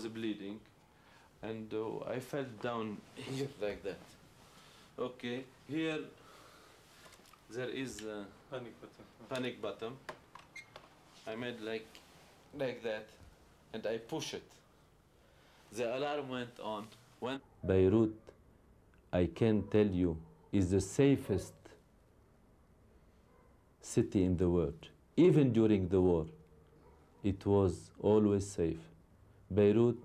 was bleeding, and I fell down here like that. Okay, here there is a panic button. I made like that, and I push it. The alarm went on. When Beirut, I can tell you, is the safest city in the world. Even during the war, it was always safe. Beirut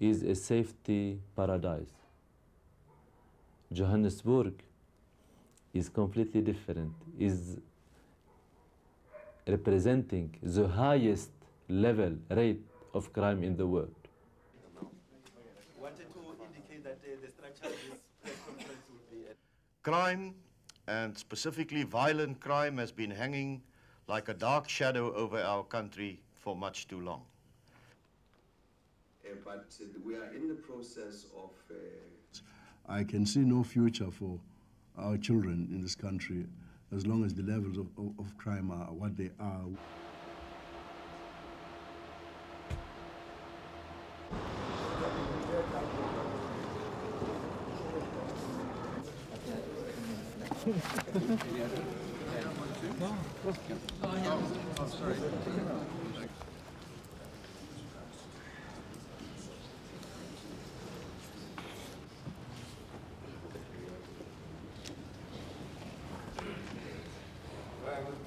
is a safety paradise. Johannesburg is completely different, is representing the highest level rate of crime in the world. Crime, and specifically violent crime, has been hanging like a dark shadow over our country for much too long. But we are in the process of... I can see no future for our children in this country as long as the levels of crime are what they are.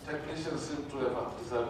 Technicians seem to have observed.